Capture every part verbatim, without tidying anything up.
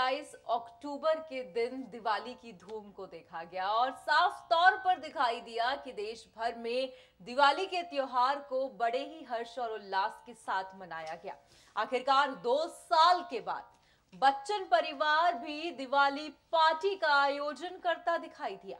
सत्ताईस अक्टूबर के दिन दिवाली की धूम को देखा गया और साफ तौर पर दिखाई दिया कि देश भर में दिवाली के त्योहार को बड़े ही हर्ष और उल्लास के साथ मनाया गया। आखिरकार दो साल के बाद बच्चन परिवार भी दिवाली पार्टी का आयोजन करता दिखाई दिया।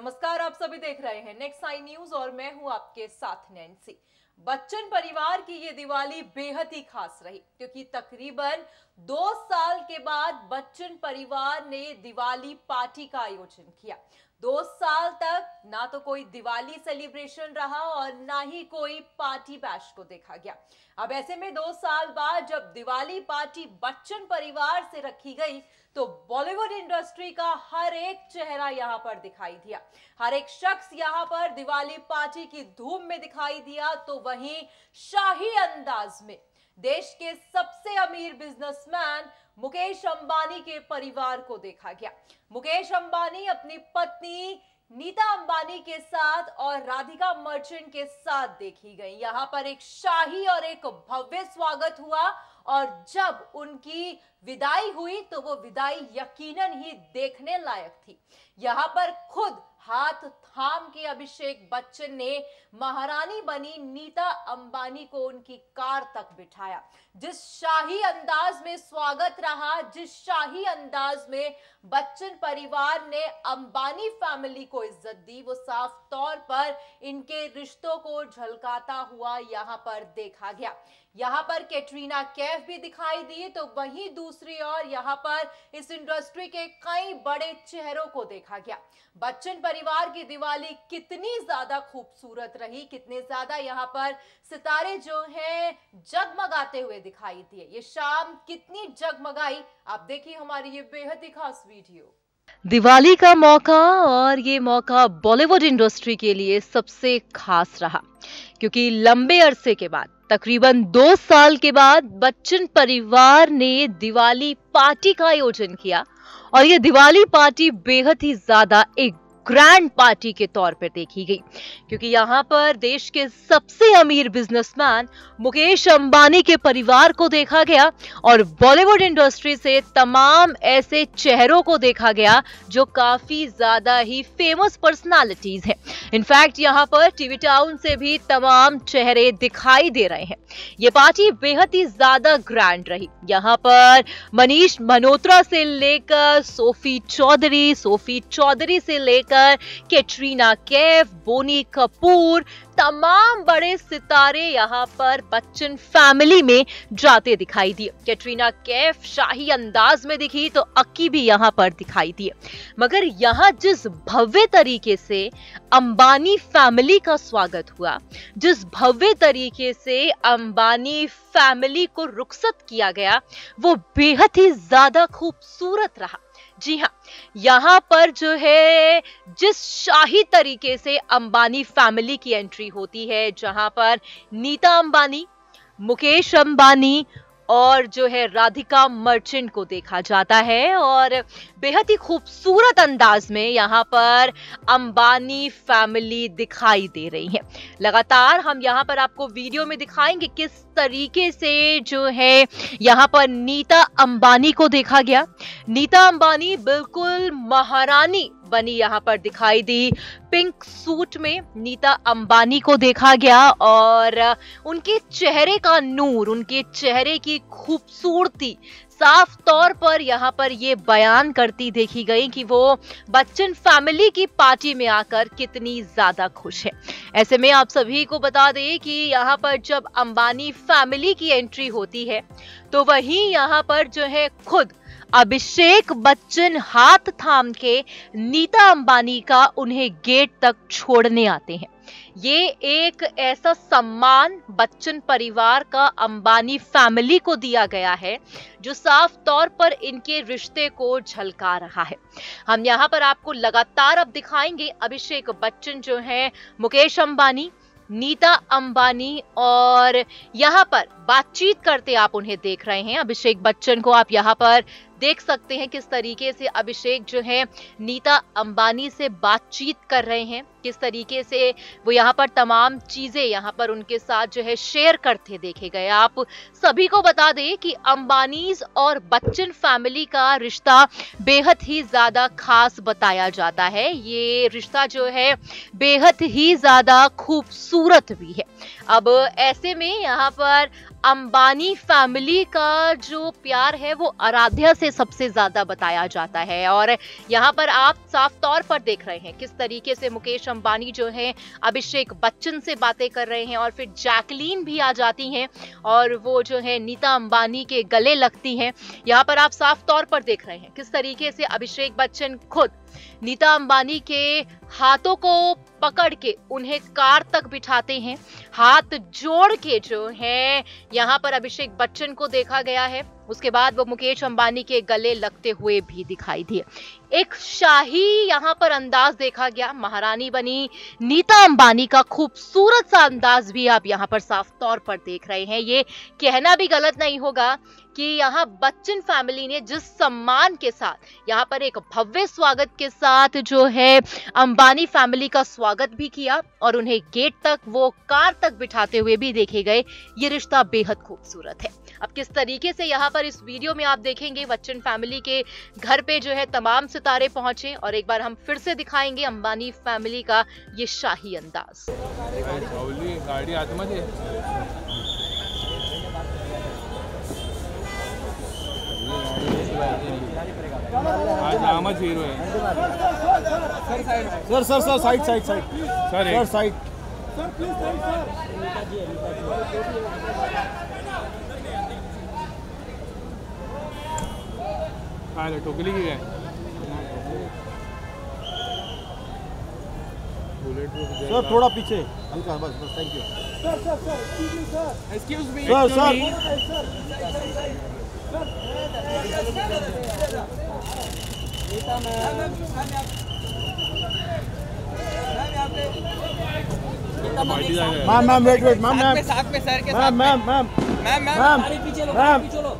नमस्कार, आप सभी देख रहे हैं नेक्स्ट नाइन न्यूज और मैं हूं आपके साथ नैन्सी। बच्चन परिवार की ये दिवाली बेहद ही खास रही क्योंकि तकरीबन दो साल के बाद बच्चन परिवार ने दिवाली पार्टी का आयोजन किया। दो साल तक ना तो कोई दिवाली सेलिब्रेशन रहा और ना ही कोई पार्टी बैश को देखा गया। अब ऐसे में दो साल बाद जब दिवाली पार्टी बच्चन परिवार से रखी गई तो बॉलीवुड इंडस्ट्री का हर एक चेहरा यहाँ पर दिखाई दिया, हर एक शख्स यहाँ पर दिवाली पार्टी की धूम में दिखाई दिया। तो वहीं शाही अंदाज में देश के सबसे अमीर बिजनेसमैन मुकेश अंबानी के परिवार को देखा गया। मुकेश अंबानी अपनी पत्नी नीता अंबानी के साथ और राधिका मर्चेंट के साथ देखी गई। यहाँ पर एक शाही और एक भव्य स्वागत हुआ और जब उनकी विदाई हुई तो वो विदाई यकीनन ही देखने लायक थी। यहाँ पर खुद हाथ थाम के अभिषेक बच्चन ने महारानी बनी नीता अंबानी को उनकी कार तक बिठाया। जिस शाही अंदाज में स्वागत रहा, जिस शाही अंदाज में बच्चन परिवार ने अंबानी फैमिली को इज्जत दी, वो साफ तौर पर इनके रिश्तों को झलकाता हुआ यहाँ पर देखा गया। यहाँ पर कैटरीना कैफ भी दिखाई दी तो वहीं दूसरी ओर यहाँ पर इस इंडस्ट्री के कई बड़े चेहरों को देखा गया। बच्चन परिवार की दिवाली कितनी ज्यादा खूबसूरत रही, कितने ज्यादा यहाँ पर सितारे जो हैं जगमगाते हुए दिखाई दिए। ये शाम कितनी जगमगाई, आप देखिए हमारी ये बेहद ही खास वीडियो। दिवाली का मौका और ये मौका बॉलीवुड इंडस्ट्री के लिए सबसे खास रहा क्योंकि लंबे अरसे के बाद तकरीबन दो साल के बाद बच्चन परिवार ने दिवाली पार्टी का आयोजन किया और ये दिवाली पार्टी बेहद ही ज्यादा एक ग्रैंड पार्टी के तौर पर देखी गई क्योंकि यहाँ पर देश के सबसे अमीर बिजनेसमैन मुकेश अंबानी के परिवार को देखा गया और बॉलीवुड इंडस्ट्री से तमाम ऐसे चेहरों को देखा गया जो काफी ज्यादा ही फेमस पर्सनालिटीज हैं। इनफैक्ट यहाँ पर टीवी टाउन से भी तमाम चेहरे दिखाई दे रहे हैं। ये पार्टी बेहद ही ज्यादा ग्रैंड रही। यहाँ पर मनीष मल्होत्रा से लेकर सोफी चौधरी सोफी चौधरी से लेकर कैटरीना कैफ, बोनी कपूर, तमाम बड़े सितारे यहाँ पर बच्चन फैमिली में जाते दिखाई दिए। कैटरीना कैफ शाही अंदाज में दिखी तो अक्की भी यहाँ पर दिखाई दिए। मगर यहाँ जिस भव्य तरीके से अंबानी फैमिली का स्वागत हुआ, जिस भव्य तरीके से अंबानी फैमिली को रुखसत किया गया, वो बेहद ही ज्यादा खूबसूरत रहा। जी हाँ, यहाँ पर जो है जिस शाही तरीके से अंबानी फैमिली की एंट्री होती है, जहाँ पर नीता अंबानी, मुकेश अंबानी और जो है राधिका मर्चेंट को देखा जाता है और बेहद ही खूबसूरत अंदाज में यहाँ पर अंबानी फैमिली दिखाई दे रही है। लगातार हम यहाँ पर आपको वीडियो में दिखाएंगे किस तरीके से जो है यहाँ पर नीता अंबानी को देखा गया। नीता अंबानी बिल्कुल महारानी बनी यहाँ पर दिखाई दी। पिंक सूट में नीता अंबानी को देखा गया और उनके चेहरे का नूर, उनके चेहरे की खूबसूरती साफ तौर पर यहाँ पर ये बयान करती देखी गई कि वो बच्चन फैमिली की पार्टी में आकर कितनी ज्यादा खुश है। ऐसे में आप सभी को बता दें कि यहाँ पर जब अंबानी फैमिली की एंट्री होती है तो वहीं यहाँ पर जो है खुद अभिषेक बच्चन हाथ थाम के नीता अंबानी का उन्हें गेट तक छोड़ने आते हैं। ये एक ऐसा सम्मान बच्चन परिवार का अंबानी फैमिली को दिया गया है जो साफ तौर पर इनके रिश्ते को झलका रहा है। हम यहाँ पर आपको लगातार अब दिखाएंगे अभिषेक बच्चन जो हैं मुकेश अंबानी, नीता अंबानी और यहाँ पर बातचीत करते आप उन्हें देख रहे हैं। अभिषेक बच्चन को आप यहाँ पर देख सकते हैं किस तरीके से अभिषेक जो है नीता अंबानी से बातचीत कर रहे हैं। किस तरीके से वो यहाँ पर तमाम चीज़ें यहाँ पर उनके साथ जो है शेयर करते देखे गए। आप सभी को बता दें कि अंबानीज और बच्चन फैमिली का रिश्ता बेहद ही ज़्यादा खास बताया जाता है। ये रिश्ता जो है बेहद ही ज़्यादा खूबसूरत भी है। अब ऐसे में यहाँ पर अंबानी फैमिली का जो प्यार है वो आराध्या से सबसे ज़्यादा बताया जाता है और यहाँ पर आप साफ तौर पर देख रहे हैं किस तरीके से मुकेश अंबानी जो है अभिषेक बच्चन से बातें कर रहे हैं और फिर जैकलीन भी आ जाती हैं और वो जो है नीता अंबानी के गले लगती हैं। यहाँ पर आप साफ तौर पर देख रहे हैं किस तरीके से अभिषेक बच्चन खुद नीता अंबानी के हाथों को पकड़ के उन्हें कार तक बिठाते हैं। हाथ जोड़ के जो है यहाँ पर अभिषेक बच्चन को देखा गया है। उसके बाद वो मुकेश अंबानी के गले लगते हुए भी दिखाई दिए। एक शाही यहाँ पर अंदाज देखा गया, महारानी बनी नीता अंबानी का खूबसूरत सा अंदाज भी आप यहाँ पर साफ तौर पर देख रहे हैं। ये कहना भी गलत नहीं होगा कि यहाँ बच्चन फैमिली ने जिस सम्मान के साथ यहाँ पर एक भव्य स्वागत के साथ जो है अंबानी फैमिली का स्वागत भी किया और उन्हें गेट तक वो कार तक बिठाते हुए भी देखे गए। ये रिश्ता बेहद खूबसूरत है। अब किस तरीके से यहाँ पर इस वीडियो में आप देखेंगे बच्चन फैमिली के घर पे जो है तमाम सितारे पहुंचे और एक बार हम फिर से दिखाएंगे अंबानी फैमिली का ये शाही अंदाज। आज हीरो है sir sir sir side side side sir side sir टोकली की है सर थोड़ा पीछे हल्का बस बस thank you sir sir sir excuse me sir sir ma'am ma'am wait wait ma'am ma'am साथ में सर के साथ मैम मैम मैम मैम पीछे लो पीछे लो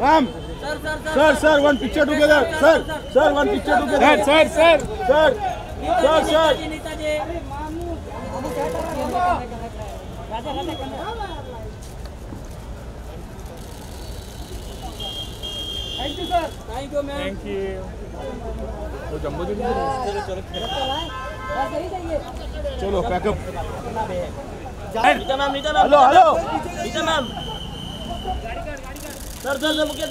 ma'am sir sir sir one picture together sir sir one picture together sir sir sir sir sir नेता जी राजा राजा thank you sir thank you ma'am thank you Jumbo ji चलो चलो चलो pack up Nita ma'am Nita ma'am hello hello Nita ma'am sir sir Mukesh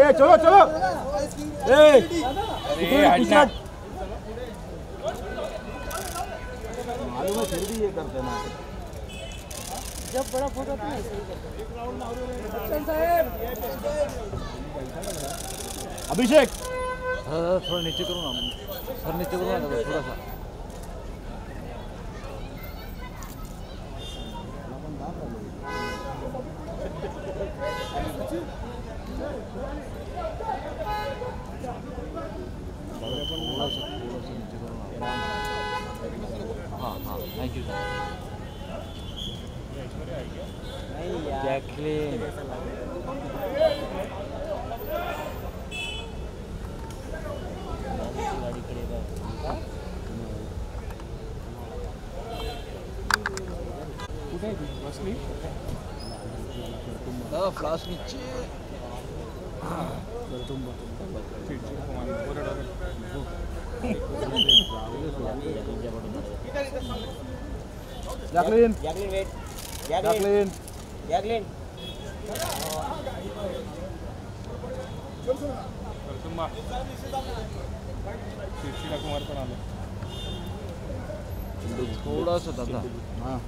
ए चलो चलो मालूम है फिर भी ये करते हैं जब बड़ा फोटो अभिषेक थोड़ा नीचे करो ना सर नीचे करो ना थोड़ा सा हाँ हाँ थैंक यू सर जैकलीन फ्लास नीचे Jacqueline Jacqueline wait Jacqueline Jacqueline थोड़ा सा दादा हाँ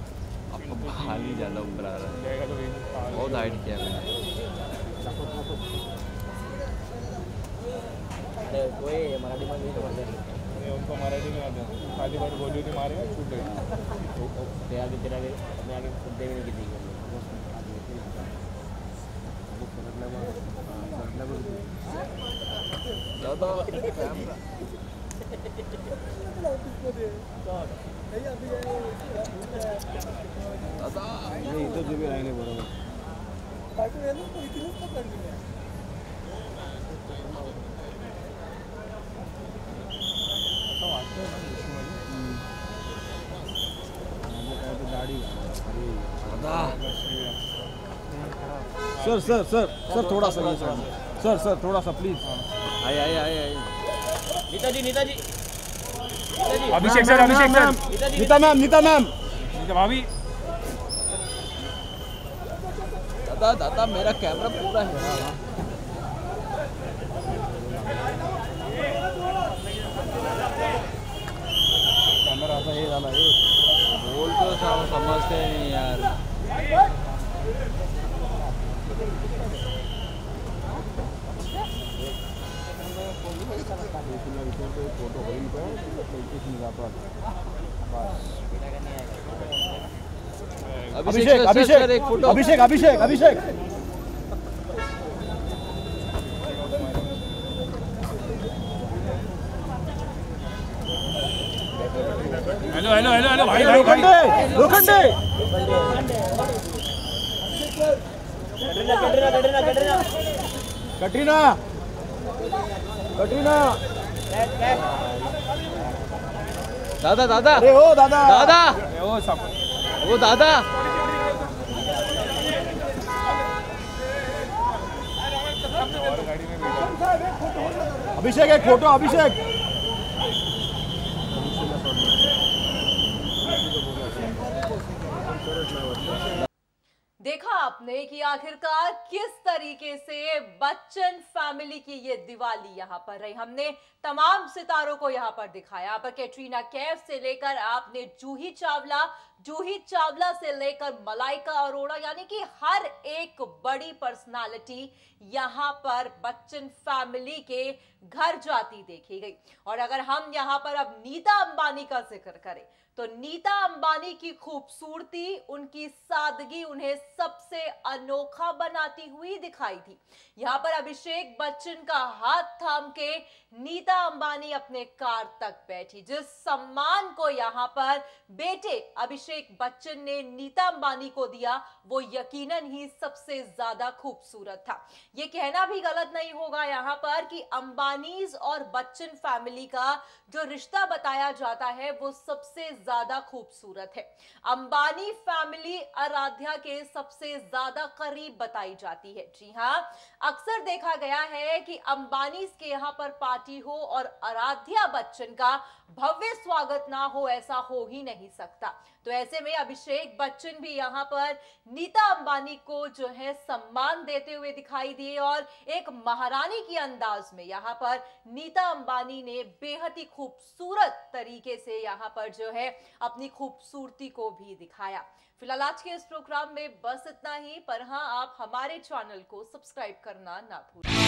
आपको भारी ज़्यादा ऊपर आ रहा है बहुत हाइट किया मैंने अरे कोई मराठी में नहीं तो मैंने उनको मारा भी नहीं आता, खाली बार गोली थी मारे छूट गई। आगे तेरा गई अपने आगे खुदे में गिरी गई। नहीं तो जो भी आए नहीं बोला सर सर सर सर थोड़ा सा सर सर थोड़ा सा प्लीज। आए आए आए आए Nita ji Nita ji Abhishek sir Abhishek sir Nita ma'am Nita ma'am Nita भाभी। दादा दादा मेरा कैमरा पूरा है। कैमरा आता है वाला है बोल तो सब समझते नहीं यार। फोटो हो पर Abhishek Abhishek Abhishek Abhishek Abhishek hello hello hello hello भाई भाई कटरीना कटरीना कटरीना दादा दादा अरे ओ दादा दादा ओ सब ओ दादा अभिषेक एक फोटो अभिषेक देखा आपने कि आखिरकार किस तरीके से बच्चन फैमिली की ये दिवाली यहाँ पर रही। हमने तमाम सितारों को यहाँ पर दिखाया, यहाँ पर कैटरीना कैफ से लेकर आपने जूही चावला, जूही चावला से लेकर मलाइका अरोड़ा, यानी कि हर एक बड़ी पर्सनालिटी यहाँ पर बच्चन फैमिली के घर जाती देखी गई। और अगर हम यहाँ पर अब नीता अंबानी का जिक्र करें तो नीता अंबानी की खूबसूरती, उनकी सादगी उन्हें सबसे अनोखा बनाती हुई दिखाई थी। यहाँ पर अभिषेक बच्चन का हाथ थाम के नीता अंबानी अपने कार तक बैठी। जिस सम्मान को यहाँ पर बेटे अभिषेक बच्चन ने नीता अंबानी को दिया वो यकीनन ही सबसे ज्यादा खूबसूरत था। ये कहना भी गलत नहीं होगा यहाँ पर कि अंबानीज और बच्चन फैमिली का जो रिश्ता बताया जाता है वो सबसे ज्यादा खूबसूरत है। अंबानी फैमिली आराध्या के सबसे ज्यादा करीब बताई जाती है। जी हाँ, अक्सर देखा गया है कि अंबानीज के यहाँ पर पार्टी हो और आराध्या बच्चन का भव्य स्वागत ना हो, ऐसा हो ही नहीं सकता। तो ऐसे में अभिषेक बच्चन भी यहाँ पर नीता अंबानी को जो है सम्मान देते हुए दिखाई दिए और एक महारानी के अंदाज में यहाँ पर नीता अंबानी ने बेहद ही खूबसूरत तरीके से यहाँ पर जो है अपनी खूबसूरती को भी दिखाया। फिलहाल आज के इस प्रोग्राम में बस इतना ही, पर हाँ आप हमारे चैनल को सब्सक्राइब करना ना भूलें।